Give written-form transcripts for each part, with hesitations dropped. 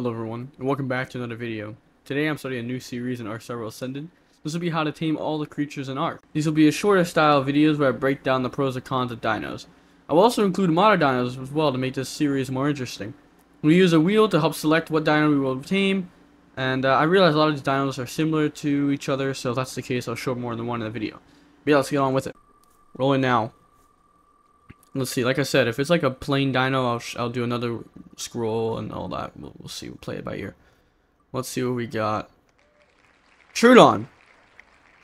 Hello everyone, and welcome back to another video. Today I'm starting a new series in Ark Survival Ascended. This will be how to tame all the creatures in Ark. These will be a shorter style videos where I break down the pros and cons of dinos. I will also include modern dinos as well to make this series more interesting. We use a wheel to help select what dino we will tame, and I realize a lot of these dinos are similar to each other, so if that's the case I'll show more than one in the video. But yeah, let's get on with it. Rolling now. Let's see, like I said, if it's like a plain dino, I'll do another scroll and all that. We'll see, we'll play it by ear. Let's see what we got. Troodon!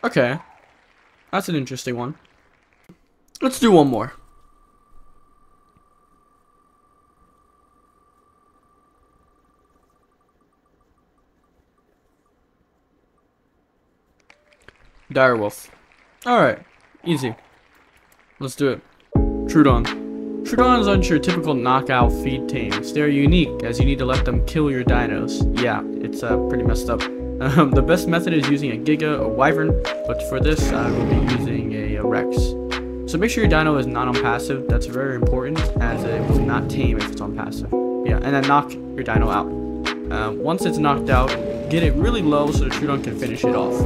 Okay. That's an interesting one. Let's do one more. Direwolf. Alright. Easy. Let's do it. Troodons aren't your typical knockout feed tames. They're unique, as you need to let them kill your dinos. Yeah, it's pretty messed up. The best method is using a Giga or Wyvern, but for this I will be using a Rex. So make sure your dino is not on passive. That's very important, as it will not tame if it's on passive. Yeah, and then knock your dino out. Once it's knocked out, get it really low so the Troodon can finish it off.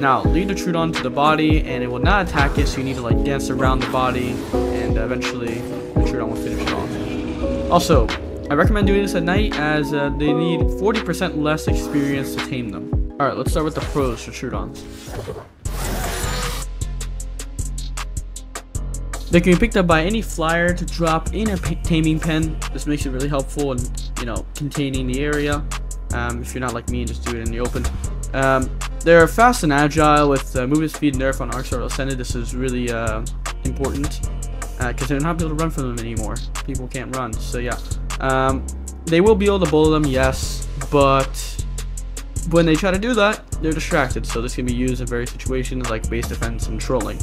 Now, lead the Troodon to the body, and it will not attack it, so you need to like dance around the body, and eventually the Troodon will finish it off. Also, I recommend doing this at night, as they need 40% less experience to tame them. Alright, let's start with the pros for Troodons. They can be picked up by any flyer to drop in a taming pen. This makes it really helpful in, you know, containing the area. If you're not like me and just do it in the open. They're fast and agile with movement speed nerf on Ark Survival Ascended. This is really important because they're not able to run from them anymore. People can't run, so yeah. They will be able to bully them, yes, but when they try to do that, they're distracted. So this can be used in various situations like base defense and trolling.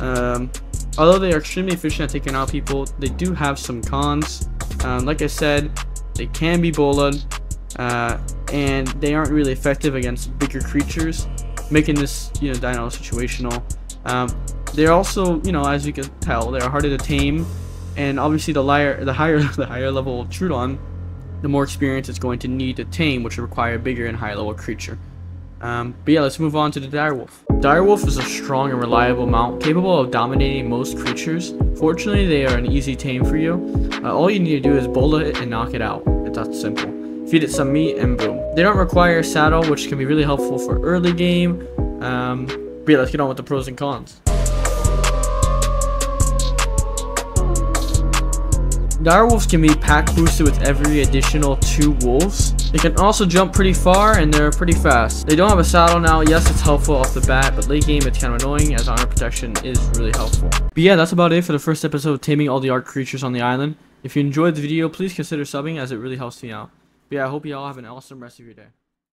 Although they are extremely efficient at taking out people, they do have some cons. Like I said, they can be bullied. And they aren't really effective against bigger creatures, making this, you know, dino situational. They're also, you know, as you can tell, they're harder to tame, and obviously the higher level Troodon, the more experience it's going to need to tame, which will require a bigger and higher level creature. But yeah, let's move on to the Direwolf. Direwolf is a strong and reliable mount, capable of dominating most creatures. Fortunately, they are an easy tame for you. All you need to do is bullet it and knock it out. It's that simple. Feed it some meat and boom. They don't require a saddle, which can be really helpful for early game. But yeah, let's get on with the pros and cons. Direwolves can be pack boosted with every additional 2 wolves. They can also jump pretty far and they're pretty fast. They don't have a saddle now. Yes, it's helpful off the bat, but late game it's kind of annoying as honor protection is really helpful. But yeah, that's about it for the first episode of taming all the Ark creatures on the island. If you enjoyed the video, please consider subbing as it really helps me out. Yeah, I hope you all have an awesome rest of your day.